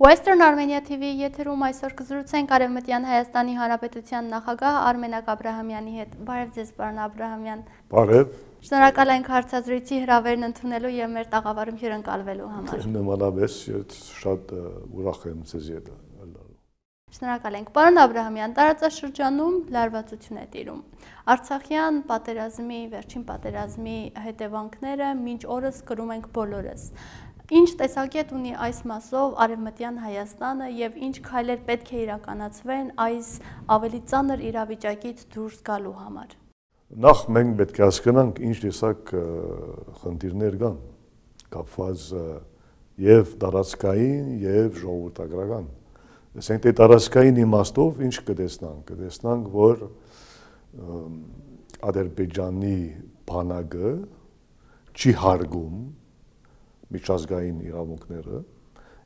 Western Armenia TV եթերում այսօր կզրուցենք Արևմտյան Հայաստանի Հանրապետության նախագահ Արմենակ Աբրահամյանի հետ։ Բարև ձեզ, պարոն Աբրահամյան։ Բարև։ Շնորհակալ ենք հարցազրույցի հրավերն ընդունելու եւ մեր տաղավարում հյուրընկալվելու համար։ Նմանապես շատ ուրախ եմ ձեզ հետ լալու։ Շնորհակալ ենք։ Պարոն Աբրահամյան, տարածաշրջանում լարվածություն է տիրում։ Արցախյան պատերազմի, վերջին պատերազմի հետևանքները մինչ օրս կրում ենք բոլորս։ Ինչ տեսակետ ունի այս մասով Արևմտյան Հայաստանը եւ ինչ քայլեր պետք է իրականացվեն այս ավելի ծանր իրավիճակից դուրս գալու համար։ Նախ մենք պետք է հասկանանք ինչ տեսակ խնդիրներ կան կապված եւ տարածքային եւ ժողովրդագրական։ Ասենք թե տարածքային իմաստով ինչ կտեսնանք։ Կտեսնանք, որ Ադրբեջանի բանակը չի հարգում միջազգային իրավունքները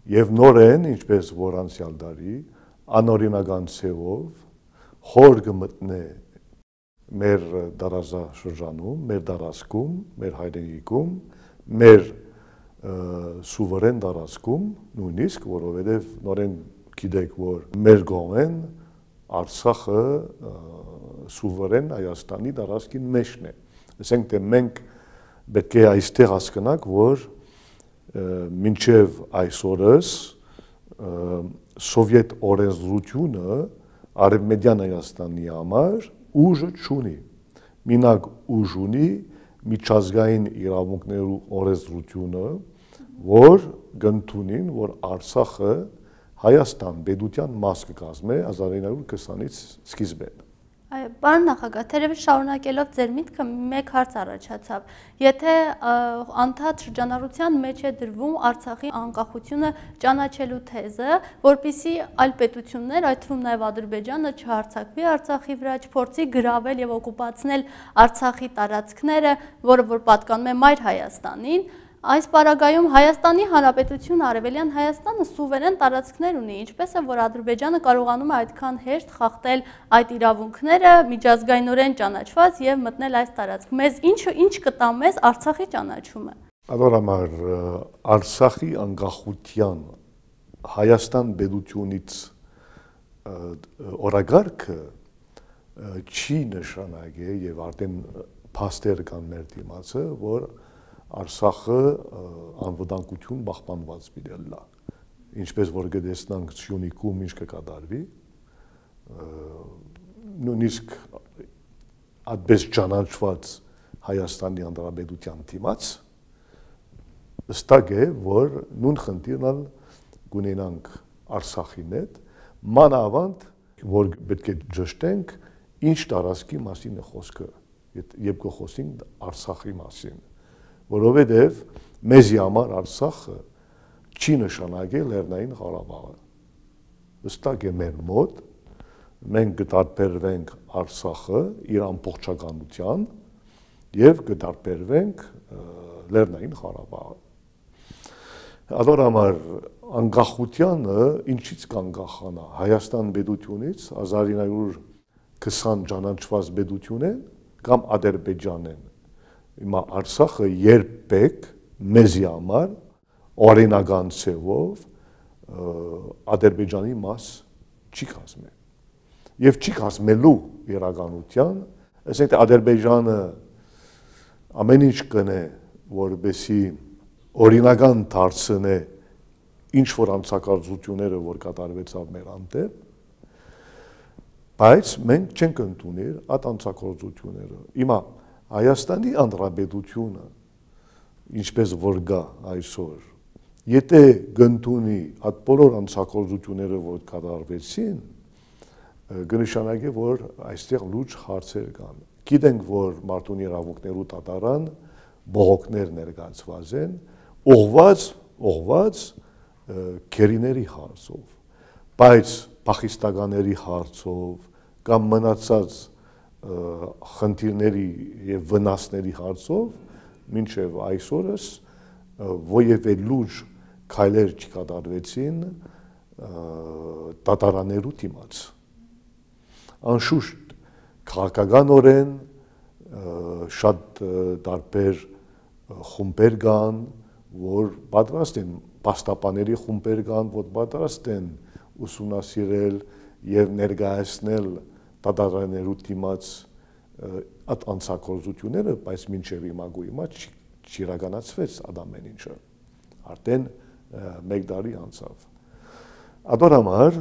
եւ նորեն ինչպես որ անցյալ տարի անօրինական ցեվով հոր գմտնե մեր տարածաշրջանում, մեր տարածքում, մեր հայրենիքում, մեր սուվերեն տարածքում, նույնիսկ որովհետեւ նորեն գիտեք որ մեր գոհեն Արցախը սուվերեն Հայաստանի տարածքին մեջն է։ Ասենք թե մենք պետք է այստեղ հասկանանք որ մինչև այս օրս սովյետ օրենսդրությունը Արևմտյան Հայաստանի համար ուժը չունի։ Մինակ ուժ ունի միջազգային իրավունքներու օրենսդրությունը, որ գնդունին, որ Արցախը Հայաստան պետության մաս կկազմի 1920-ից սկիզբեն։ Պարոն նախագահ, թերևս շարունակելով ձեր միտքը մեկ հարց առաջացավ. Եթե անդադ շրջանառության մեջ է դրվում Արցախի անկախությունը ճանաչելու թեզը, որպիսի այլ պետություններ, այդ թվում նաև Ադրբեջանը չհարձակվի Արցախի վրա, չփորձի գրավել եւ օկուպացնել Արցախի տարածքները, որ պատկանում է Մայր Հայաստանին, այս պարագայում Հայաստանի Հանրապետությունը, Արևելյան Հայաստանը սուվերեն տարածքներ ունի, ինչպես է, որ Ադրբեջանը կարողանում է այդքան հեշտ խախտել այդ իրավունքները, միջազգայինորեն ճանաչված եւ մտնել այս տարածք։ Մեզ ինչ կտա մեզ Արցախի ճանաչումը։ Ադորամար Արցախի անկախության Հայաստան պետությունից օրագարկը չի նշանակե եւ արդեն փաստեր կան մեր դիմացը, որ Արցախը անվտանգություն պահպանված դիրելա։ Ինչպես որ գտեսնանք Շունիկում ինչ կկատարվի, նույնիսկ այդպես ճանաչված Հայաստանի Հանրապետության դիմաց ստակ է, որ նույն խնդիրն կունենանք Արցախի հետ, մանավանդ որ պետք է ճշտենք ինչ տարածքի մասին է խոսքը, երբ կխոսենք Արցախի մասին։ Որովհետև մեզի համար Արցախը չի նշանակի Լեռնային Ղարաբաղը։ Հստակ է մեր մոտ, մենք կդարբերվենք Արցախը իր ամբողջականության եւ կդարբերվենք Լեռնային Ղարաբաղը։ Ադորամար անկախությունը ինչից կանգախանա Հայաստան պետությունից 1920 ճանաչված պետությունեն կամ Ադրբեջանեն։ Հիմա Արցախը երբեք մեզի համար օրինական ցեվով Ադրբեջանի մաս չի կազմել։ Եվ չի կազմելու իրականության, ասենք Ադրբեջանը ամեն ինչ կնե, որպեսզի օրինական դարձնե ինչ որ անցակարծությունները, որ կատարվեցավ մեր անտեր, բայց մենք չենք ընդունել այդ անցակարծությունները։ Հիմա Հայաստանի Հանրապետությունը, ինչպես որ գա այսօր, եթե գնդունի այդ բոլոր անցակործությունները, որ կատարվեցին, կնշանակի, որ այստեղ լուրջ հարցեր կան։ Գիտենք, որ մարդուն իրավունքներու դատարան բողոքներ ներկայացված են, ուղղված քերիների հարցով, բայց պախիստականների հարցով կամ մնացած խնդիրների եւ վնասների հարցով մինչեւ այս օրս ոևէ լուրջ քայլեր չկատարվեցին դատարաններու դիմաց։ Անշուշտ քաղաքականորեն շատ տարբեր խումբեր կան, որ պատրաստ են պաստապաների խումբեր կան, որ պատրաստ են ուսումնասիրել եւ ներկայացնել դատարաններու դիմաց այդ անցակորձությունները, բայց մինչեւ հիմա չիրականացվեց այդ ամեն ինչը, արդեն մեկ տարի անցավ։ Այդ համար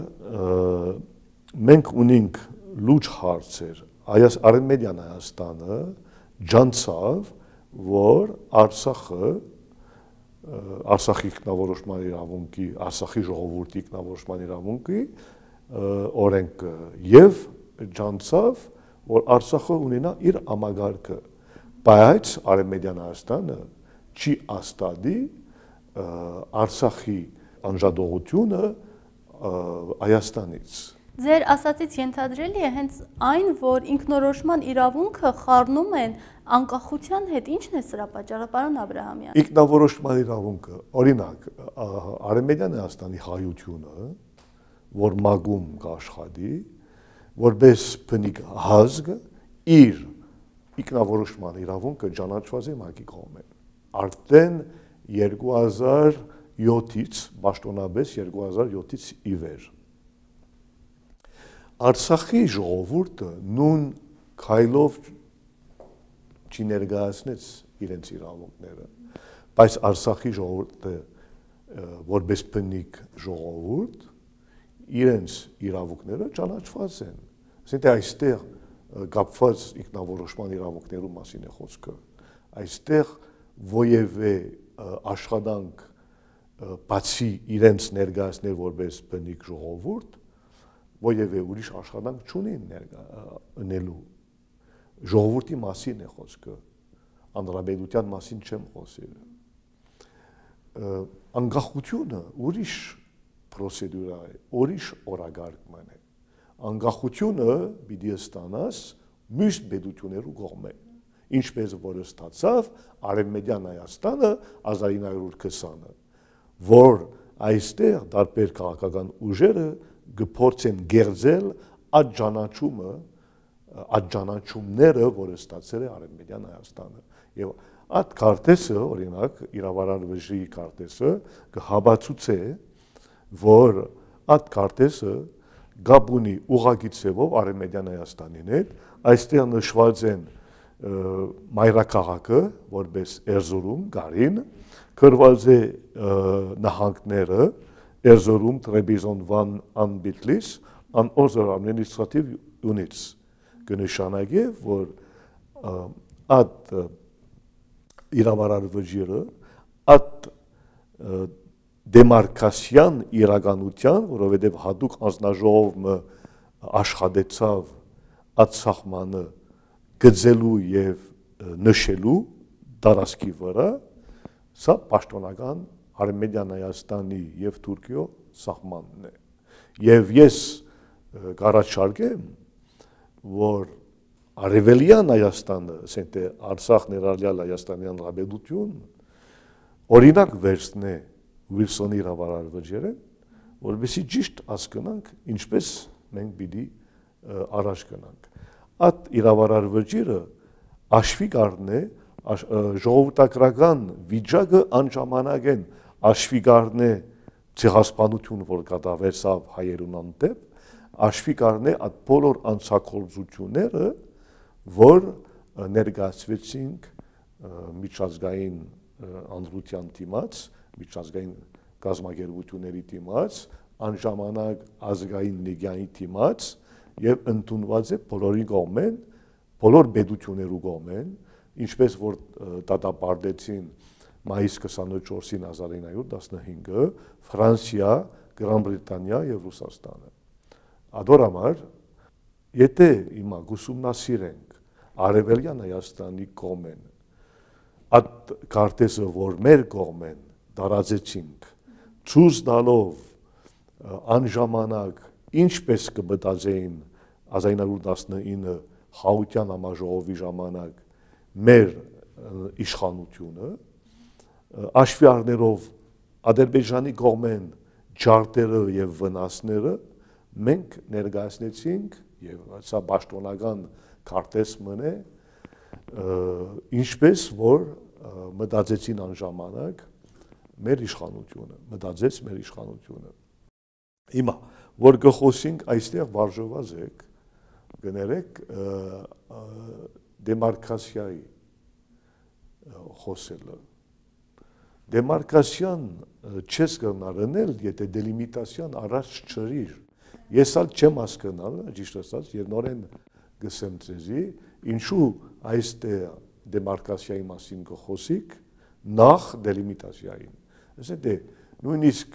մենք ունենք լուրջ հարցեր, Արևմտյան Հայաստանը ջանցավ, որ Արցախը Արցախի ինքնավորոշման իրավունքի, Արցախի ժողովրդի ինքնավորոշման իրավունքի օրենքը եւ ջանցավ, որ Արցախը ունենա իր համագարկը, բայց Արևմտյան Հայաստանը չի հաստատի Արցախի անջատողությունը Հայաստանից։ Ձեր ասացից ենթադրելի է հենց այն, որ ինքնորոշման իրավունքը խառնում են անկախության հետ, ի՞նչն է սրա պատճառը, պարոն Աբրահամյան։ Ինքնավորոշման իրավունքը, օրինակ, Արևմտյան Հայաստանի հայությունը, որ մագում կաշխատի, որպես բնիկ ազգ, իր ինքնավորոշման իրավունքը ճանաչված է ՄԱԿ-ի կողմէ։ Արդեն 2007-ից, պաշտոնապես 2007-ից ի վեր Արցախի ժողովուրդը նույն քայլով չի ներկայացնեց իրենց իրավունքները, բայց Արցախի ժողովուրդը որպես բնիկ ժողովուրդ իրենց իրավունքները ճանաչված են։ Ասենք թե այստեղ կապված ինքնավորոշման իրավունքներու մասին է խոսքը։ Այստեղ ոևէ աշխատանք բացի իրենց ներկայացնել որպես բնիկ ժողովուրդ Ոևէ ուրիշ աշխատանք չունին ներկայանելու, ժողովրդի մասին է խոսքը, հանրապետության մասին չեմ խոսել։ Անկախությունը ուրիշ պրոցեդուրա է, ուրիշ օրակարգման է։ Անկախությունը պիտի ստանաս մյուս պետությունների կողմէ, ինչպես որ ստացավ Արևմտյան Հայաստանը 1920-ը, որ այստեղ տարբեր քաղաքական ուժերը գործեն գերձել այդ ճանաչումները, որը ստացել է Արևմտյան Հայաստանը։ Եվ այդ քարտեզը, օրինակ, իրավարարվեժի քարտեզը կհաբացուցե, որ այդ քարտեզը կապ ունի ուղղակի ձևով Արևմտյան Հայաստանին հետ, այստեղ նշված են մայրաքաղաքը, որպես Էրզուրում, Գարին, գրված է նահանգները, Էրզորում, Տրեբիզոն, Վան, Անբիթլիս, անօրինակ ադմինիստրատիվ ունից կնշանակի, որ այդ իրավարարվեժը, այդ դեմարկասյան իրականության, որովհետև հատուկ անձնաժողովը աշխատեցավ այդ սահմանը գծելու և նշելու տարածքի վրա, սա պաշտոնական Արևմտյան Հայաստանի և Թուրքիո սահմանն է։ Եվ ես կառաջարկեմ, որ Արևելյան Հայաստանը, ասենք թե Արցախ ներառյալ Հայաստանի Հանրապետություն, օրինակ վերցնե Վիլսոնի իրավարարվեժերը, որպեսզի ճիշտ հասկանանք, ինչպես մենք պիտի առաջ գնանք։ Այդ իրավարարվեժերը հաշվի կառնե ժողովրդագրական վիճակը անժամանակ են հաշվի կառնե ցեղասպանություն, որ կատարվեցավ հայերուն հանդեպ, հաշվի կառնե այդ բոլոր անցակորձությունները, որ ներկայացվեցինք միջազգային հանրության դիմաց, միջազգային կազմակերպությունների դիմաց, անժամանակ ազգային լիգայի դիմաց եւ ընդունված է բոլորի կողմէն, բոլոր պետությունների կողմէն ինչպես որ դատապարտեցին մայիս 24-ին 1915-ը Ֆրանսիա, Գրանբրիտանիա եւ Ռուսաստանը։ Այդ համար, եթե հիմա ուսումնասիրենք Արևելյան Հայաստանի կողմեն, այդ քարտեզը, որ մեր կողմեն տարածեցինք, ցույց տալով անժամանակ ինչպես կմտածեին 1919 Խաղաղության համաժողովի ժամանակ մեր իշխանությունը, հաշվի առնելով Ադրբեջանի կողմէն ջարդերը եւ վնասները, մենք ներկայացնեցինք եւ սա պաշտոնական քարտեզ մնե, ինչպես որ մտածեցին անժամանակ մեր իշխանությունը, մտածեց մեր իշխանությունը։ Հիմա, որ գխոսինք այստեղ վարժվազեք, գներեք դեմարկասիայի խոսելը։ Դեմարկասիան չես կնարնել, եթե դելիմիտասիան առաջ չրիր։ Ես ալ չեմ ասկնալ, ճիշտ ասած, եւ նորեն գսեմ ցեզի, ինչու այստեղ դեմարկասիայի մասին գխոսիք, նախ դելիմիտասիային։ Ասես դե նույնիսկ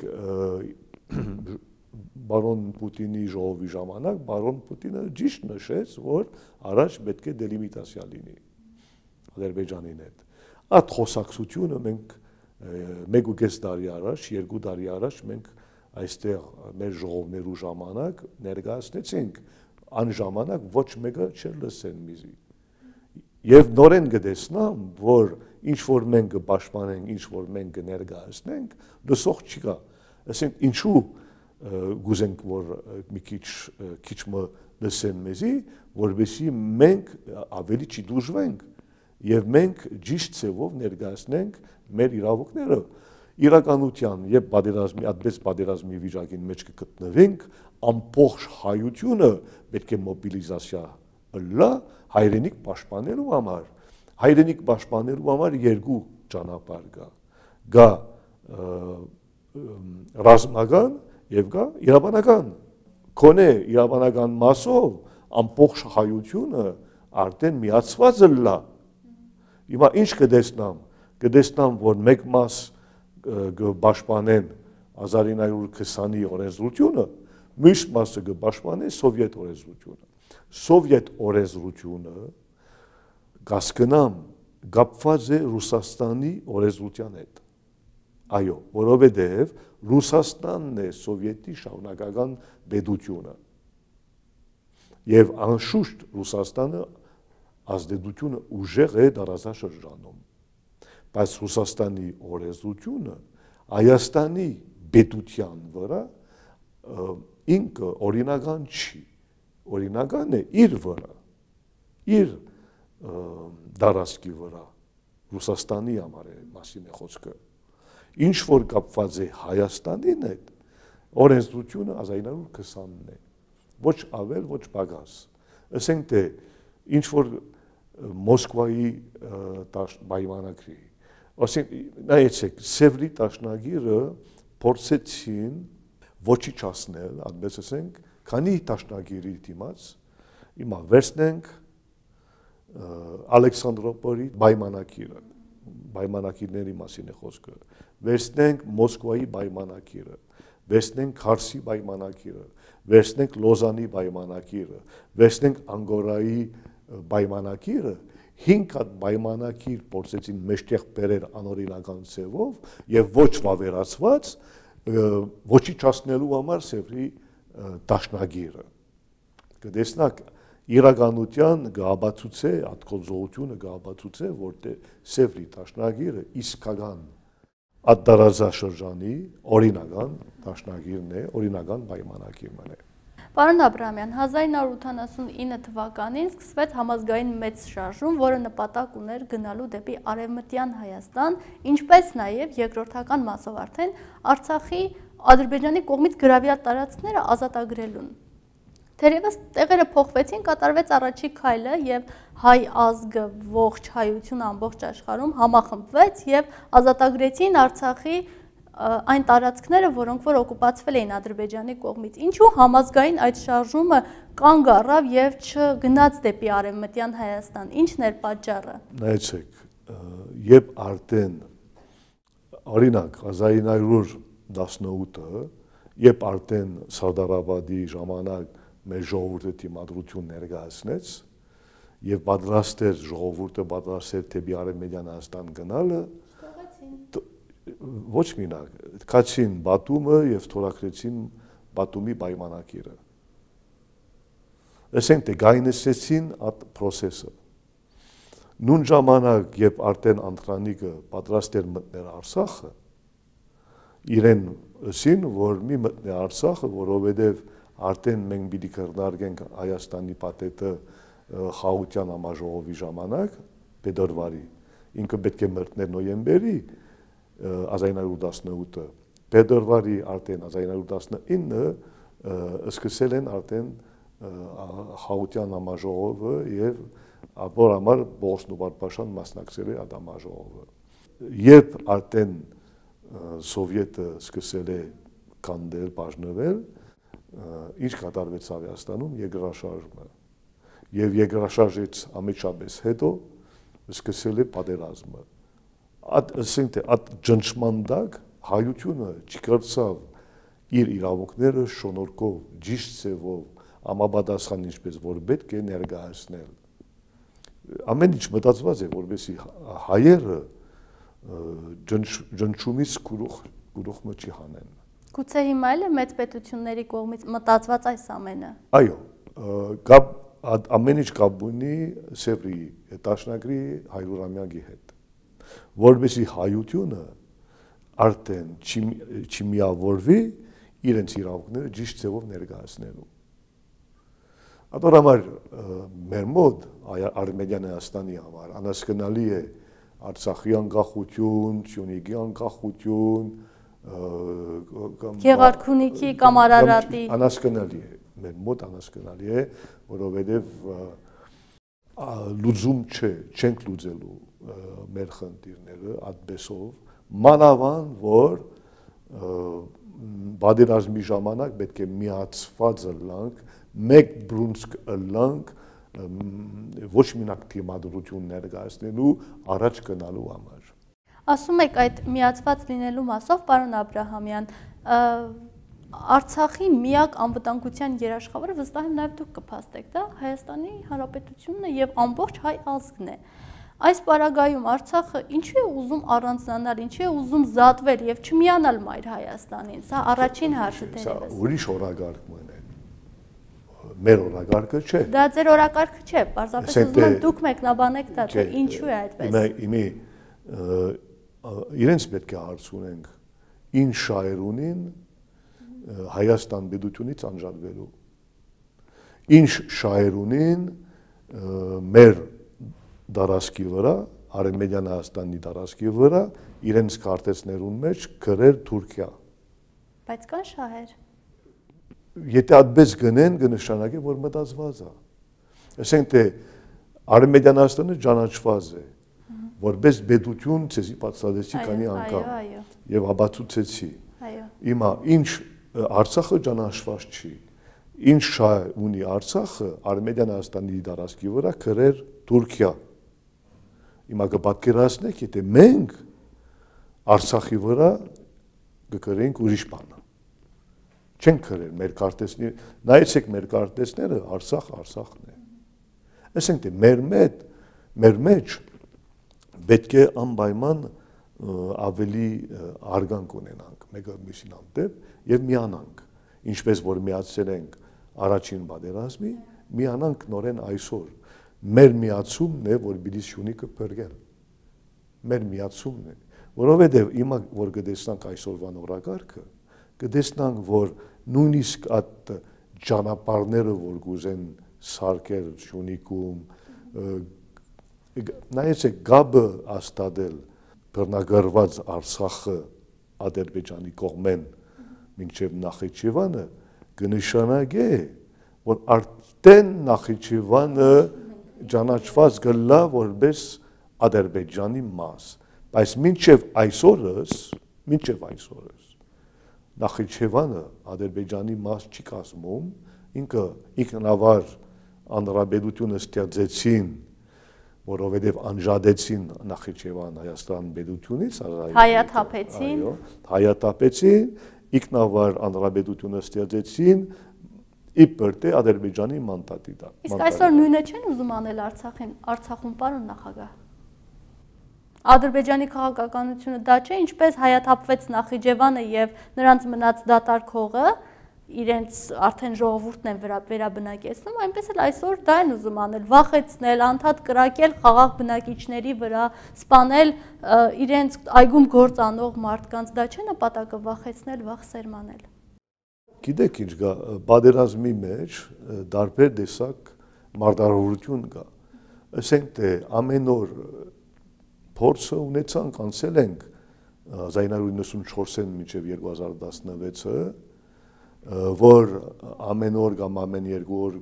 Բարոն Պուտինի ժողովի ժամանակ Բարոն Պուտինը ճիշտ նշեց, որ առաջ պետք է դելիմիտացիա լինի Ադրբեջանի հետ։ Այդ խոսակցությունը մենք 1.5 տարի առաջ, 2 տարի առաջ մենք այստեղ մեր ժողովներու ժամանակ ներկայացնեցինք, այն ժամանակ ոչ մեկը չէր լսել միզի։ Եվ նորեն գտեսնամ, որ ինչ որ մենք կբաշխանենք, ինչ որ մենք կներկայացնենք, լսող չի կա։ Ասենք ինչու գուզենք որ մի քիչ մը լսեն մեզի, որովհետեւ մենք ավելի չդուժվենք եւ մենք ճիշտ ծևով ներկայացնենք մեր իրավունքները։ Իրականության եւ պատերազմի, այդպես պատերազմի վիճակին մեջ կգտնվենք, ամբողջ հայությունը պետք է մոբիլիզացիա լա հայրենիք պաշտպանելու համար։ Հայրենիք պաշտպանելու համար երկու ճանապարհ կա։ Գա ռազմական եւ գա իրավանական կոնե իրավանական մասով ամբողջ հայությունը արդեն միացված է լա հիմա ինչ կդեսնամ որ մեկ մաս կպաշտպանեն 1920-ի օրենսդրությունը մյուս մասը կպաշտպանեն սովյետ օրենսդրությունը գասկնամ գապված է ռուսաստանի օրենսդրության հետ այո որովհետեւ Ռուսաստանն է սովետի շարունակական պետությունը եւ անշուշտ Ռուսաստանը ազդեցությունը ուժեղ է դարաշրջանում բայց Ռուսաստանի օրենսդրությունը Հայաստանի պետության վրա ինքը օրինական չի օրինական է իր վրա իր դարաշքի վրա Ռուսաստանի համար մասին է խոսքը Ինչ որ կապված է Հայաստանին հետ, օրենսդրությունը 1920-ն է, ոչ ավել, ոչ պակաս։ Ասենք թե ինչ որ Մոսկվայի պայմանագրի, ասենք նայեցեք, Սևրի դաշնագիրը փորձեցին ոչի չասնել, այդպես ասենք, քանի դաշնագիրի դիմաց, հիմա վերցնենք Ալեքսանդրոպոլի պայմանագիրը, պայմանագիրների մասին է խոսքը։ Վերցնենք Մոսկվայի պայմանագիրը, վերցնենք Քարսի պայմանագիրը, վերցնենք Լոզանի պայմանագիրը, վերցնենք Անգորայի պայմանագիրը, 5 հատ պայմանագիր փորձեցին մեջտեղ բերել անօրինական ծևով եւ ոչ վավերացված ոչի չասնելու համար Սևրի դաշնագիրը։ Կդեսնաք Իրականության գաբացուցե, ատկոզողությունը գաբացուցե, որտեղ Սևրի դաշնագիրը իսկական ադարազաշրջանի օրինական դաշնագիրն է, օրինական պայմանագիրն է։ Պարոն Աբրահամյան, 1989 թվականին սկսվեց համազգային մեծ շարժում, որը նպատակ ուներ գնալու դեպի Արևմտյան Հայաստան, ինչպես նաև երկրորդական մասով արդեն Արցախի Ադրբեջանի կողմից գրավյալ տարածքները ազատագրելուն։ Թերևս տեղերը փոխվեցին, կատարվեց առաջի քայլը եւ հայ ազգը ողջ հայություն ամբողջ աշխարհում համախմբվեց եւ ազատագրեցին Արցախի այն տարածքները, որոնք որ օկուպացվել էին Ադրբեջանի կողմից։ Ինչու համազգային այդ շարժումը կանգ առավ եւ չգնաց դեպի Արևմտյան Հայաստան։ Ինչն էր պատճառը։ Նայեցեք, երբ արդեն օրինակ 1918-ը, երբ արդեն Սարդարաբադի ժամանակ մեր ժողովուրդը դիմադրություն ներկայացնեց եւ պատրաստ էր ժողովուրդը պատրաստ էր դեպի Արևմտյան Հայաստան գնալը ոչ մինակ քացին Բաթումը եւ թորակրեցին Բաթումի պայմանագիրը ասենք թե գայնեցեցին այդ process-ը նույն ժամանակ երբ արդեն Անտրանիկը պատրաստ էր մտնել Արցախը իրեն ասին որ մի մտնի Արցախը որովհետեւ Արդեն մենք պիտի քննարկենք Հայաստանի պատետը խաղության համաժողովի ժամանակ, փետրվարի, ինքը պետք է մտներ նոյեմբերի, 1918 փետրվարի արդեն 1919 սկսել են արդեն խաուտյան համաժողովը եւ ապոր համար Բոսնու-Բարբաշան մասնակցել է այդ համաժողովը։ Երբ արդեն Սովյետը սկսել է կանդել, բաժնվել, ինչ կատարվեց Հայաստանում երկրաշարժը։ Եվ երկրաշարժից ամիջապես հետո սկսել է պատերազմը։ Այդ ջնջման տակ հայությունը չկրտսավ իր իրավունքները շնորհքով, ճիշտ ձևով, համապատասխան ինչպես որ պետք է ներկայացնել։ Ամեն ինչ մտածված է, որպեսզի հայերը ջնջումից գլուխը չհանեն։ Գուցե հիմա էլ է մեծ պետությունների կողմից մտածված այս ամենը։ Այո, ամեն ինչ կապ ունի Սևրի դաշնագրի 100-ամյակի հետ, որպեսզի հայությունը արդեն չմիավորվի իրենց իրավունքները ճիշտ ձևով ներկայացնելու։ Այդ համար մեր մոտ Արևմտյան Հայաստանի համար անհասկանալի է Արցախի անկախություն, Շունիգի անկախություն, Գեղարքունիքի կամ Արարատի անհասկանալի է, մեր մոտ անհասկանալի է, որովհետև լուծում չէ, չենք լուծելու մեր խնդիրները այդպեսով, մանավան, որ պատերազմի ժամանակ պետք է միացված լինենք, մեկ բռունցք լինենք, ոչ մենակ թեմատուրություն ներկայացնելու, առաջ գնալու համար։ Ասում եք այդ միացված լինելու մասով, պարոն Աբրահամյան, Արցախի միակ անվտանգության երաշխավորը վստահ եմ նաև դուք կփաստեք, դա Հայաստանի Հանրապետությունն է եւ ամբողջ հայ ազգն է։ Այս պարագայում Արցախը ինչու է ուզում առանձնանալ, ինչու է ուզում զատվել եւ չմիանալ մայր Հայաստանին։ Սա առաջին հարցն է։ Սա ուրիշ օրակարգն է։ Մեր օրակարգը չէ։ Դա ձեր օրակարգը չէ, պարզապես ուզում եմ դուք մեկնաբանեք դա, թե ինչու է այդպես։ Իմի իրենց պետք է հարցունենք, ինչ շահեր ունին Հայաստան պետությունից անջատվելու։ Ինչ շահեր ունին մեր դարաշկի վրա, Արևմտյան Հայաստանի դարաշկի վրա, իրենց քարտեզներուն մեջ գրել Թուրքիա։ Բայց կան շահեր։ Եթե այդպես գնեն, կնշանակի, որ մտածված է։ Ասենք թե Արևմտյան Հայաստանը ճանաչված է, որպես պետություն ցեզի պատասխանեցի քանի անգամ եւ ապացուցեցի։ Հիմա ինչ Արցախը ճանաչված չի։ Ինչ շահ ունի Արցախը Արևմտյան Հայաստանի դարաշկի վրա գրել Թուրքիա։ Հիմա կպատկերացնեք, եթե մենք Արցախի վրա կգրենք ուրիշ բան։ Չենք գրել մեր քարտեզները, նայեցեք մեր քարտեզները, Արցախ Արցախն է։ Ասենք թե մեր մեջ պետք է անպայման ավելի արգանք ունենանք, մեկը մյուսին հանդեպ եւ միանանք, ինչպես որ միացել ենք առաջին պատերազմի, միանանք նորեն այսօր։ Մեր միացումն է, որ բիլիս շունիկը բերել։ Մեր միացումն է, որովհետև հիմա որ գտեսնանք այսօրվա նորակարգը, գտեսնանք, որ նույնիսկ այդ ճանապարհները, որ գուզեն սարքել շունիկում, նայեցեք գաբը աստադել բռնագրավված Արցախը Ադրբեջանի կողմեն մինչև Նախիջևանը, կնշանակե, որ արդեն Նախիջևանը ճանաչված գլա որպես Ադրբեջանի մաս, բայց մինչև այսօրս Նախիջևանը Ադրբեջանի մաս չի կազմում, ինքը ինքնավար հանրապետությունը ստեղծեցին, որովհետև անջատեցին Նախիջևան Հայաստան պետությունից, հայաթափեցին, ինքնավար հանրապետությունը ստեղծեցին, իբր թե Ադրբեջանի մանդատի դա։ Իսկ այսօր նույնը չեն ուզում անել Արցախում, պարոն նախագահ։ Ադրբեջանի քաղաքականությունը դա չէ, ինչպես հայաթափվեց Նախիջևանը եւ նրանց մնաց դատարկ հողը, իրենց արդեն ժողովուրդն են վերաբնակեցնում, այնպես էլ այսօր դա են ուզում անել, վախեցնել, անդադ կրակել խաղաղ բնակիչների վրա, սպանել իրենց այգում գործ անող մարդկանց, դա չէ նպատակը վախեցնել, վախ սերմանել։ Գիտեք ինչ կա, պատերազմի մեջ տարբեր տեսակ մարդարհորություն կա։ Ասենք թե ամեն օր փորձը ունեցանք, անցել ենք 1994-ից մինչև 2016-ը, որ ամեն օր կամ ամեն երկու օր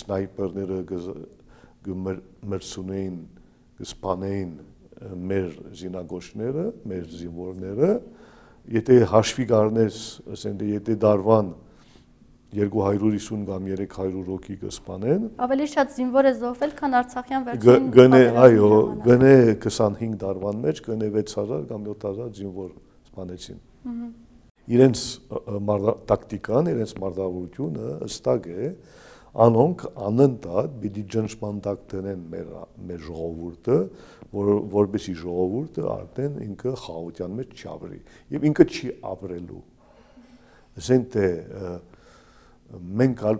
սնայպերները մրցունեին, սպանեին մեր զինագործները, մեր զինվորները, եթե հաշվի գարնես, ասենք եթե դարվան 250 կամ 300 հոգի կսպանեն, ավելի շատ զինվոր է զոհվել, քան Արցախյան վերջին գնե, այո, գնե 25 դարվան մեջ գնե 6000 կամ 7000 զինվոր սպանեցին։ Իրենց տակտիկան, իրենց մարտավարությունը հստակ է, անոնք անընդհատ պիտի ճնշման տակ դնեն մեր ժողովուրդը, որպեսզի ժողովուրդը արդեն ինքը խաղաղության մեջ չապրի եւ ինքը չի ապրելու։ Ասենք թե մենք ալ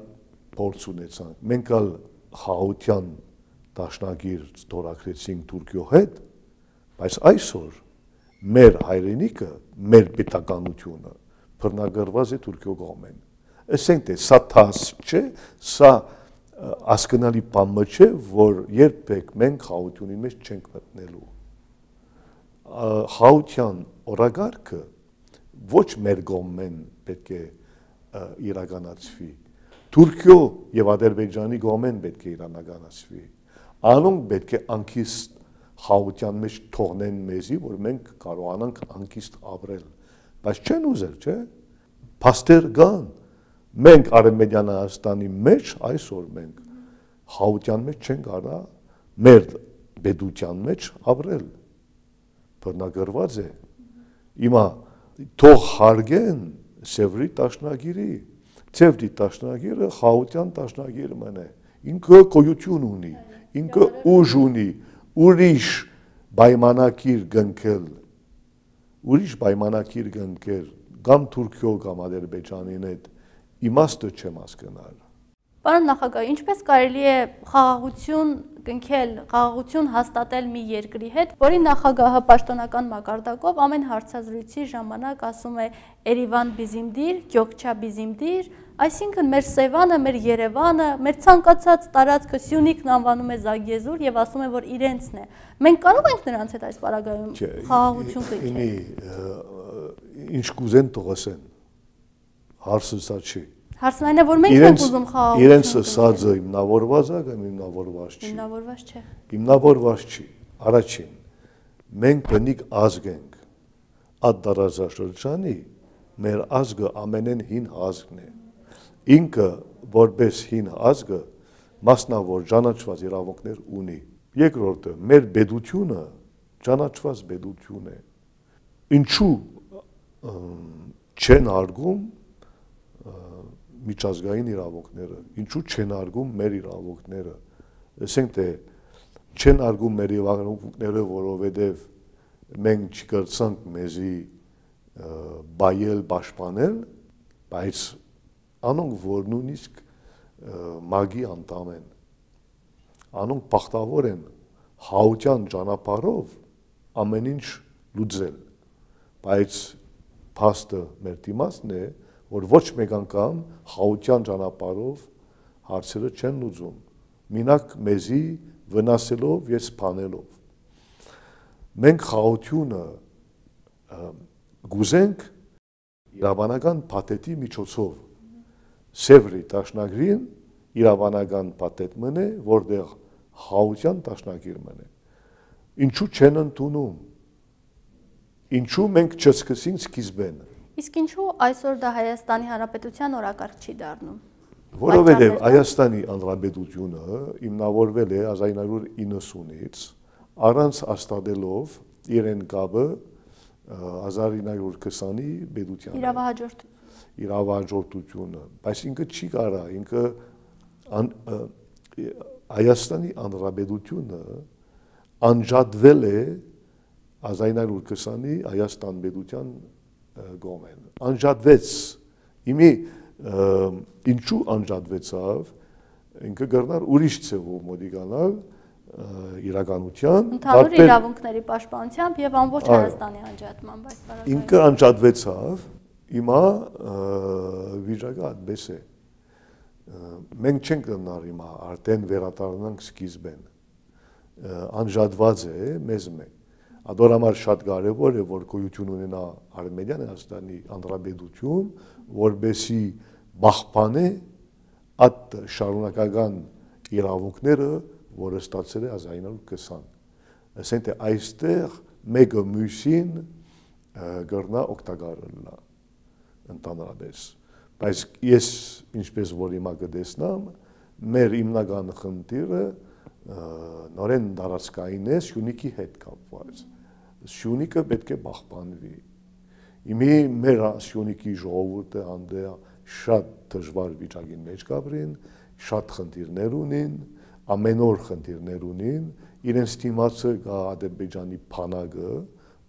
փորձ ունեցանք, մենք ալ խաղաղության դաշնագիր ստորագրեցինք Թուրքիո հետ, բայց այսօր մեր հայրենիքը, մեր պետականությունը բռնագրված է Թուրքիո կողմեն։ Ասենք թե սա թաս չէ, սա հասկանալի բան չէ, որ երբեք մենք խաղաղության մեջ չենք մտնելու։ Խաղաղության օրակարգը ոչ մեր կողմեն պետք է իրականացվի, Թուրքիո եւ Ադրբեջանի կողմեն պետք է իրականացվի։ Անոնք պետք է անկիստ խաղաղության մեջ թողնեն մեզի, որ մենք կարողանանք անկիստ ապրել, բայց չեն ուզել, չէ՞։ Փաստեր կան, մենք Արևմտյան Հայաստանի մեջ այսօր մենք խաղաղության մեջ չենք կարող մեր պետության մեջ ապրել, բռնագրված է։ Հիմա թող հարգեն Սևրի դաշնագիրը, Սևրի դաշնագիրը խաղաղության դաշնագիր մնա, ինքը գոյություն ունի, ինքը ուժ ունի, ուրիշ պայմանագիր կնքել, կամ Թուրքիո կամ Ադրբեջանին հետ իմաստը չեմ հասկանալ։ Պարոն նախագահ, ինչպես կարելի է խաղաղություն կնքել, խաղաղություն հաստատել մի երկրի հետ, որի նախագահը պաշտոնական մակարդակով ամեն հարցազրույցի ժամանակ ասում է Երևան բիզիմդիր, Գյոքչա բիզիմդիր, այսինքն մեր Սևանը, մեր Երևանը, մեր ցանկացած տարածքը Սյունիքն անվանում է Զագեզուր եւ ասում է, որ իրենցն է։ Մենք կարող ենք նրանց հետ այս պարագայում խաղաղություն կնքել։ Ինչ կուզեն թող ասեն։ Հարցը սա չի։ Հարցն այն է, որ մենք ենք ուզում խաղաղություն։ Իրենց ասածը հիմնավորված է կամ հիմնավորված չի։ Հիմնավորված չէ։ Հիմնավորված չի։ Առաջին, մենք բնիկ ազգ ենք։ Այդ դարաշրջանի մեր ազգը ամենեն հին ազգն է։ Ինքը որպես հին ազգը մասնավոր ճանաչված իրավունքներ ունի։ Երկրորդը, մեր պետությունը ճանաչված պետություն է։ Ինչու չեն արգում միջազգային իրավունքները, ինչու չեն արգում մեր իրավունքները։ Ասենք թե չեն արգում մեր իրավունքները, որովհետև մենք չկարծանք մեզի բայել, պաշտպանել, բայց անոնք որ նույնիսկ մագի անդամ են, անոնք բախտավոր են խաղաղության ճանապարհով ամեն ինչ լուծել, բայց փաստը մեր դիմացն է, որ ոչ մեկ անգամ խաղաղության ճանապարհով հարցերը չեն լուծում, մինակ մեզի վնասելով եւ սփանելով։ Մենք խաղաղությունը գուզենք իրավանական պատետի միջոցով, Սևրի դաշնագիրն իրավանական պատետ մնե, որտեղ խաղաղության դաշնագիր մնե։ Ինչու չեն ընդունում, ինչու մենք չսկսենք սկիզբեն։ Իսկ ինչու այսօր դա Հայաստանի Հանրապետության օրակարգ չի դառնում։ Որովհետև Հայաստանի Հանրապետությունը հիմնավորվել է 1990-ից, առանց հաստատելով իրեն կապը 1920-ի պետության իրավահաջորդությունը, բայց ինքը չի կարա, ինքը Հայաստանի Հանրապետությունը անջատվել է 1920-ի Հայաստան պետության կողմեն, անջատվեց։ Իմի ինչու անջատվեցավ, ինքը գտնար ուրիշ ձևով մոտիկանալ իրականության, ընդհանուր իրավունքների պաշտպանությամբ եւ ամբողջ Հայաստանի անջատմամբ, այս բանը։ Ինքը անջատվեցավ, հիմա վիճակը այդպես է։ Մենք չենք դառնալ հիմա արդեն վերադառնանք սկիզբեն։ Անջատված է մեզ մե։ Դրա համար շատ կարևոր է որ գոյություն ունենա Արմենիան Հայաստանի Հանրապետություն, որբեսի բախբանե այդ շարունակական իրավունքները, որը ստացել է 1920-ին։ Ասենք թե այստեղ մեկ մյուսին գրնա օգտակարելնա ընդհանրապես։ Բայց ես ինչպես որ հիմա գտեսնամ, մեր հիմնական խնդիրը նորեն դարաշկային է Շունիկի հետ կապված։ Շունիկը պետք է պահպանվի։ Իմի մեր Շունիկի ժողովուրդը անդեղ շատ դժվար վիճակի մեջ կապրին, շատ խնդիրներ ունին, ամեն օր խնդիրներ ունին, իրենց դիմացը կա Ադրբեջանի բանակը,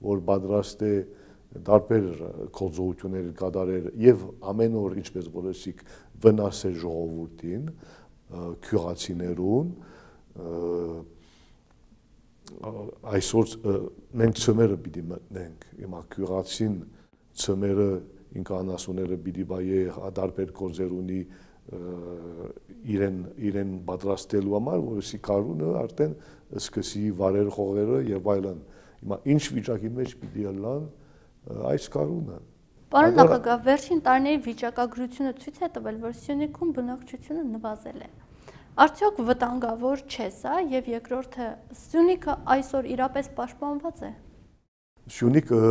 որ պատրաստ է տարբեր գործողություններ կատարել եւ ամեն օր ինչպես որոշիկ վնասել ժողովուրդին, քյուրացիներուն, այսօր մենք ծմերը պիտի մտնենք, հիմա քյուրացին ծմերը ինքնասուները պիտի բայե տարբեր կոզեր ունի իրեն պատրաստելու համար, որովհետեւ կարունը արդեն սկսի վարել խողերը եւ այլն։ Հիմա ինչ վիճակի մեջ պիտի լան այս կարունը։ Պարոն նախագահ, վերջին տարիների վիճակագրությունը ցույց է տվել, որ Սյունիքում բնակչությունը նվազել է։ Արդյոք վտանգավոր չէ սա եւ երկրորդը Սյունիքը այսօր իրապես պաշտպանված է։ Սյունիքը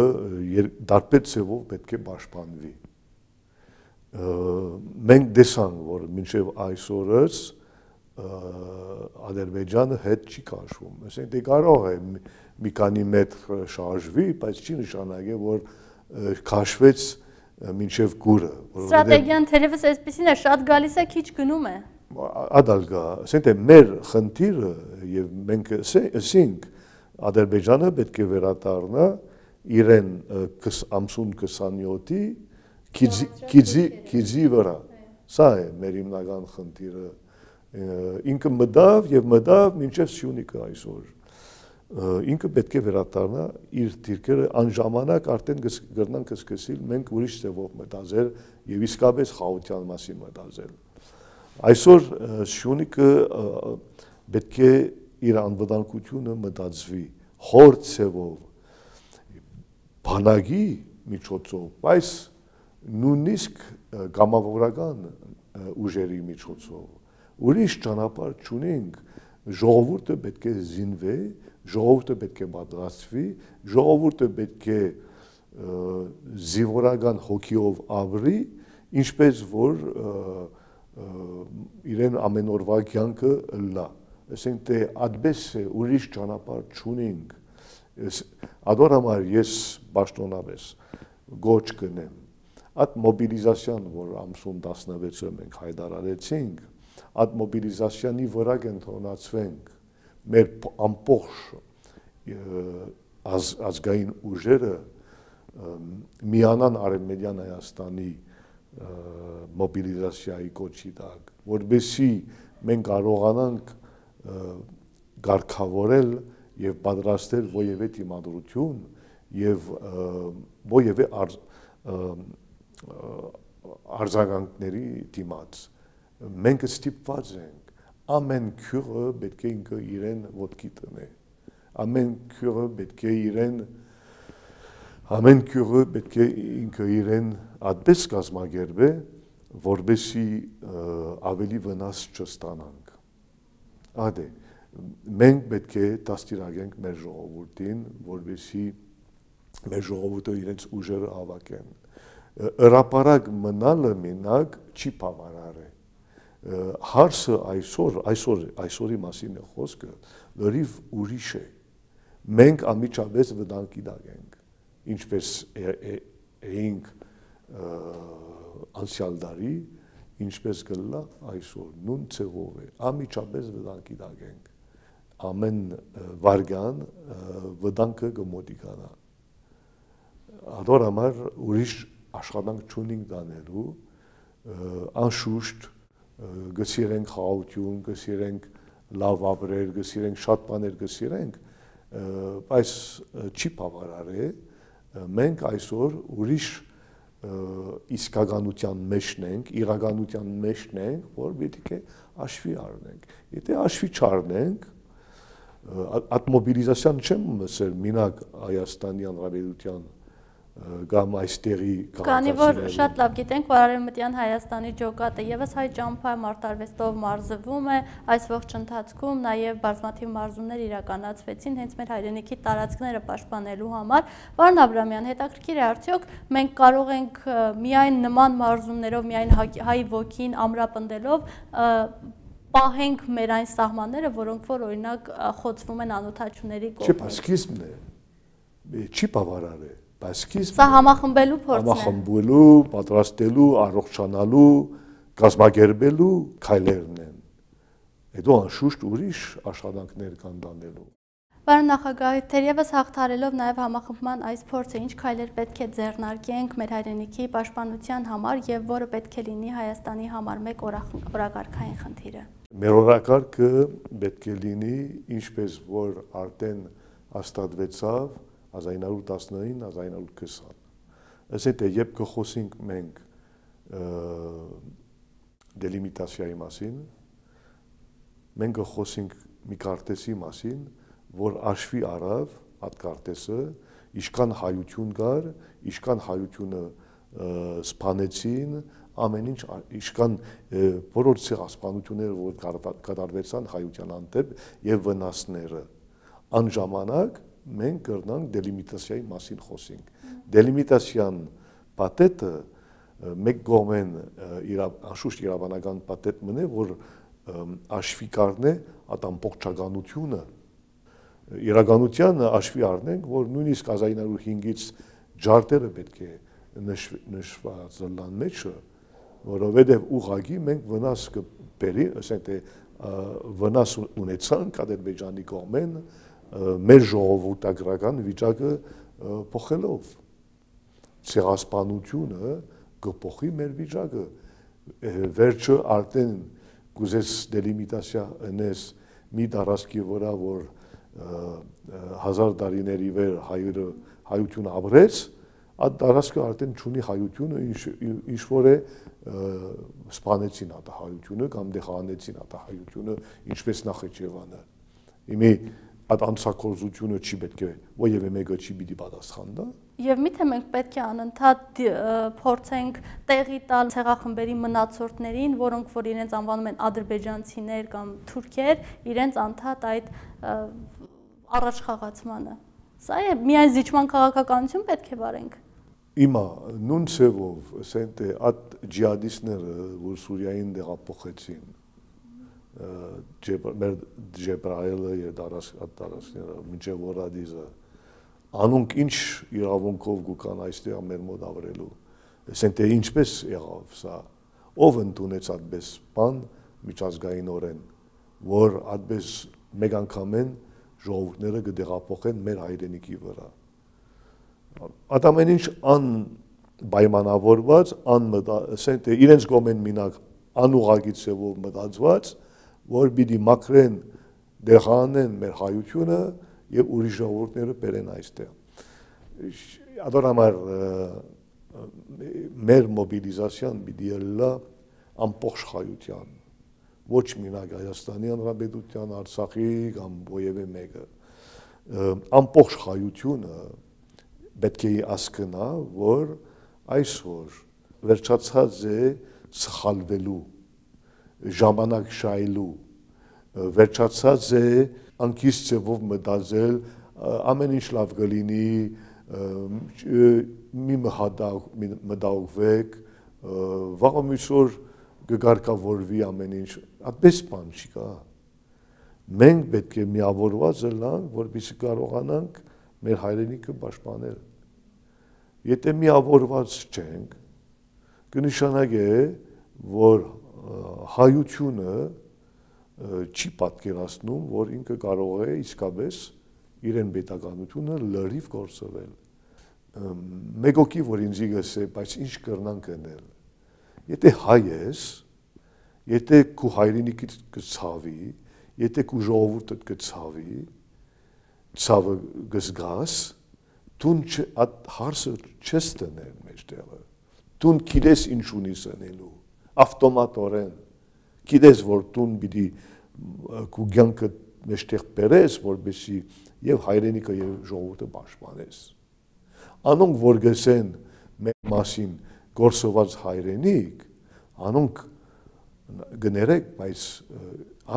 դարբեր ծևով պետք է պաշտպանվի։ Մենք դեսանք, որ մինչեւ այսօրս Ադրբեջանը հետ չի քաշվում։ Այսինքն դե կարող է մի քանի մետր շարժվի, բայց չի նշանակել, որ քաշվեց մինչեւ գուրը։ Ստրատեգիան թերևս այսպեսին է, շատ գալիս է, քիչ գնում է։ Ադալգա, ասենք թե մեր խնդիրը եւ մենք ասենք Ադրբեջանը պետք է վերադառնա իրեն 50-27-ի քիզի վրա։ Սա է մեր հիմնական խնդիրը։ Ինքը մտավ եւ մտավ մինչեւ Սյունիքը այսօր։ Ինքը պետք է վերադառնա իր դիրքերը անժամանակ արդեն գրնանք սկսել մենք ուրիշ ձևով մտածել եւ իսկապես խաղաղության մասին մտածել։ Այսօր Շունիկը պետք է իր անվտանգությունը մտածվի հոր ծևով բանակի միջոցով, բայց նույնիսկ կամավորական ուժերի միջոցով։ Ուրիշ ճանապարհ չունենք, ժողովուրդը պետք է զինվի, ժողովուրդը պետք է պատրաստվի, ժողովուրդը պետք է զինվորական հոգիով ապրի, ինչպես որ իրեն ամեն օրվա կյանքը լա։ Ասենք թե այդպես է, ուրիշ ճանապարհ չունենք։ Դրա համար ես պաշտոնապես գոչ կնեմ, այդ մոբիլիզացիան, որ ամսուն 16-ը մենք հայտարարեցինք, այդ մոբիլիզացիանի վրա կենտրոնացվենք, մեր ամբողջ ազգային ուժերը միանան Արևմտյան Հայաստանի մոբիլիզացիայի կոչի տակ, որպեսզի մենք կարողանանք ղարքավորել եւ պատրաստել ոևէ դիմադրություն եւ ոևէ արձագանքների դիմաց։ Մենք ստիպված ենք, ամեն քյուրը պետք է ինքը իրեն ոտքի դնի, ամեն քյուրը պետք է ինքը իրեն այդպես կազմակերպե, որպեսզի ավելի վնաս չստանանք։ Այդ է, մենք պետք է դաստիարակենք մեր ժողովուրդին, որպեսզի մեր ժողովուրդը իրենց ուժերը հավաքեն։ Հրապարակ մնալը մենակ չի բավարար է։ Հարցը այսօրի մասին է խոսքը, լրիվ ուրիշ է։ Մենք անմիջապես վտանգի տակ ենք, ինչպես էինք անցյալ տարի, ինչպես գլա այսօր, նույն ծևով է, անմիջապես վտանգի տակ ենք, ամեն վարքան վտանգը կմոտիկանա։ Դրա համար ուրիշ աշխատանք չունենք դանելու, անշուշտ գսիրենք խաղաղություն, գսիրենք լավ ապրել, գսիրենք շատ բաներ գսիրենք, բայց չի բավարար է։ Մենք այսօր ուրիշ իսկականության մեջն ենք, իրականության մեջն ենք, որ պետք է հաշվի առնենք։ Եթե հաշվի չառնենք, Atmobilizasyan çem mesela minak Ayastaniyan Rabedutyan gam aisteri Kani var şatlav gitenk var Arevmtyan Hayastani jogat evs hay jampay martarvestov marzvum e ays vogch entatskum nayev barzmativ marzumner iraganatsvetsin hents mer hayreniki taratsknere pashpanelu hamar Varn Abramyan hetakrkir e artyok menk karog enk miayn nman marzumnerov miayn hay vokin amrapndelov Պահենք մեր այն սահմանները, որոնք որ օրինակ խոցվում են անօթաչուների կողմից։ Չէ, բայց սկիզբն է, չի բավարար է, բայց սկիզբն է։ Սա համախմբելու փորձն է։ Համախմբելու, պատրաստելու, առողջանալու, կազմակերպելու քայլերն են։ Հետո անշուշտ ուրիշ աշխատանքներ կան դանելու։ Բարոն նախագահ, թերևս հաղթարելով նաև համախմբման այս փորձը ինչ քայլեր պետք է ձեռնարկենք մեր հայրենիքի պաշտպանության համար եւ որը պետք է լինի Հայաստանի համար մեկ օրակարգային խնդիրը։ Մեր օրակարգը պետք է լինի, ինչպես որ արդեն հաստատվեցավ 1919-1920։ Ասես թե երբ կխոսենք մենք դելիմիտացիայի մասին, մենք կխոսենք մի քարտեզի մասին, որ աշվի արավ այդ կարտեսը, իշքան հայություն կար, իշքան հայությունը սփանեցին, ամեն ինչ իշքան որոշ ցեղասպանություններ, որ կատարվեցան հայության հանդեպ եւ վնասները, այն ժամանակ մենք կգնանք դելիմիտացիայի մասին խոսենք։ Դելիմիտացիան պատետը մեկ գոմեն իր անշուշտ իրավանական պատետ մնե, որ աշվի կարն է այդ ամբողջականությունը Իրականությանը աշվի առնենք, որ նույնիսկ 1905-ից ջարդերը պետք է նշված լինեն մեջը, որովհետև ուղղակի մենք վնաս կբերի, ասենք թե վնաս ունեցանք Ադրբեջանի կողմեն մեր ժողովրդական վիճակը փոխելով։ Ցեղասպանությունը կփոխի մեր վիճակը։ Վերջը արդեն կուզես դելիմիտացիա անես մի տարածքի վրա, որ հազար տարիների վեր հայությունը ապրեց, այդ տարածքը արդեն չունի հայությունը, ինչ որ է սպանեցին այդ հայությունը կամ դեխանեցին այդ հայությունը, ինչպես Նախիջևանը։ Իմի այդ անցակորզությունը չի պետք է, որևէ մեկը չի պիտի պատասխանա։ Եվ միթե մենք պետք է անընդհատ փորձենք տեղի տալ ցեղախմբերի մնացորդներին, որոնք որ իրենց անվանում են ադրբեջանցիներ կամ թուրքեր, իրենց անընդհատ այդ առաջխաղացմանը։ Սա է միայն զիջման քաղաքականություն պետք է վարենք։ Իմա նույն ցևով, ասենք թե այդ ջիհադիստները, որ Սուրիային դեղափոխեցին, մեր Ջեբրայելը եւ դարաշները, մինչեւ Օրադիզը, անոնք ինչ իրավունքով գուկան այստեղ մեր մոտ ավրելու, ասենք թե ինչպես եղավ սա, ով ընդունեց այդպես բան միջազգայինորեն, որ այդպես մեկ անգամեն ժողովուրդները կդեղափոխեն մեր հայրենիքի վրա։ Այդ ամեն ինչ անպայմանավորված, ասենք թե իրենց կողմեն մինակ անուղղակի ձևով մտածված, որ պիտի մաքրեն, դեղանեն մեր հայությունը եւ ուրիշ ժողովուրդները բերեն այստեղ։ Այդ համար մեր մոբիլիզացիան պիտի ելնա ամբողջ հայության, ոչ մինակ Հայաստանի Հանրապետության, Արցախի կամ որևէ մեկը։ Ամբողջ հայությունը պետք է հասկանա, որ այսօր վերջացած է սխալվելու, ժամանակ շահելու, վերջացած է անկից ձևով մտածել, ամեն ինչ լավ կլինի, մի մտահոգվեք, վաղը մյուսօր կկարգավորվի ամեն ինչ, այդպես բան չի կա։ Մենք պետք է միավորված լինենք, որպեսզի կարողանանք մեր հայրենիքը պաշտպանել։ Եթե միավորված չենք, կնշանակե, որ հայությունը չի պատկերացնում, որ ինքը կարող է իսկապես իրեն պետականությունը լրիվ կործովել։ Մեկ օքի, որ ինձ գսե, բայց ինչ կրնանք անել։ Եթե հայ ես, եթե քո հայրենիքիդ կցավի, եթե քո ժողովուրդդ կցավի, ցավը գզգաս, դու այդ հարցը չես տնել մեջտեղը։ Դու գիտես ինչ ունիս անելու, ավտոմատորեն։ Գիտես, որ դու պիտի քո կյանքը մեջտեղ բերես, որպեսզի եւ հայրենիքը եւ ժողովուրդը պաշտպանես։ Անոնք որ գսեն մեր մասին գործված հայրենիք, անոնք գներեք, բայց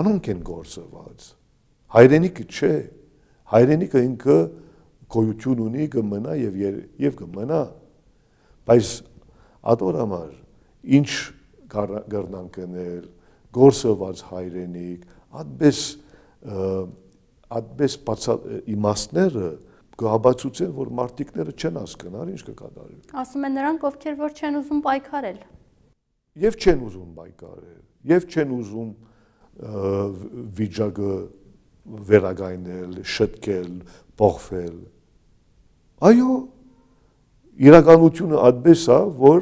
անոնք են գործված։ Հայրենիքը չէ, հայրենիքը ինքը գոյություն ունի, կմնա եւ կմնա։ Բայց ադորամար ինչ գարնանքներ, գործված հայրենիք, Atbes իմաստները կհաբացուցեն, որ մարտիկները չեն հասկանալ, ինչ կկատարվի։ Ասում են նրանք, ովքեր որ չեն ուզում պայքարել։ Եվ չեն ուզում պայքարել, եւ չեն ուզում վիճակը վերագայնել, շտկել, բողոքել։ Այո, իրականությունը այդպես է, որ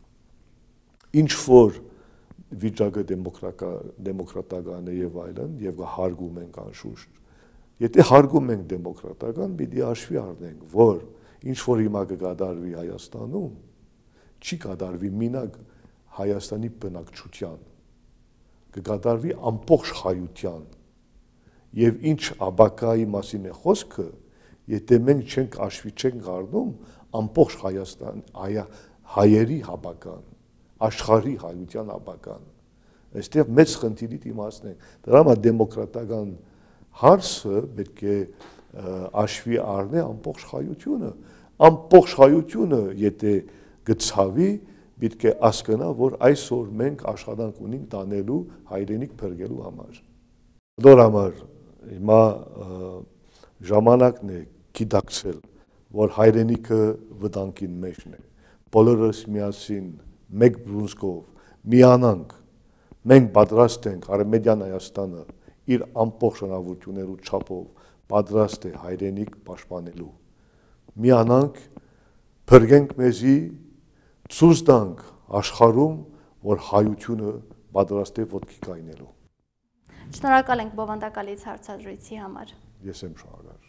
Ինչ որ վիճակը դեմոկրատական է եւ այլն, եւ հարգում ենք անշուշտ։ Եթե հարգում ենք դեմոկրատական, պիտի հաշվի առնենք, որ ինչ որ հիմա կկատարվի Հայաստանում, չի կատարվի մենակ Հայաստանի բնակչության, կկատարվի ամբողջ հայության։ Եվ ինչ աբակայի մասին է խոսքը, եթե մենք չենք հաշվի չենք առնում ամբողջ Հայաստանի հայերի աբական։ Աշխարհի հայության ապագան։ Այստեղ մեծ խնդիրի դիմացն է։ Դրա համար դեմոկրատական հարցը պետք է աշվի առնի ամբողջ հայությունը։ Ամբողջ հայությունը, եթե գծավի, պետք է հասկանա, որ այսօր մենք աշխատանք ունենք տանելու հայրենիք բերելու համար։ Դրա համար հիմա ժամանակն է գիտակցել, որ հայրենիքը վտանգին մեջն է։ Բոլորս միասին մեկ բռունցքով միանանք, մենք պատրաստ ենք Արևմտյան Հայաստանը իր ամբողջ շնորհավորություններով չափով պատրաստ է հայրենիք պաշտպանելու։ Միանանք, բերենք մեզի, ցույց տանք աշխարհում, որ հայությունը պատրաստ է ոտքի կայնելու։ Շնորհակալ ենք բովանդակալից հարցազրույցի համար։ Ես եմ շնորհակալ։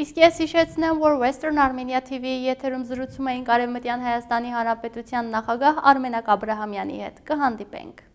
Իսկ ես հիշեցնեմ, որ Western Armenia TV-ի եթերում զրուցում էինք Արևմտյան Հայաստանի Հանրապետության նախագահ Արմենակ Աբրահամյանի հետ։ Կհանդիպենք։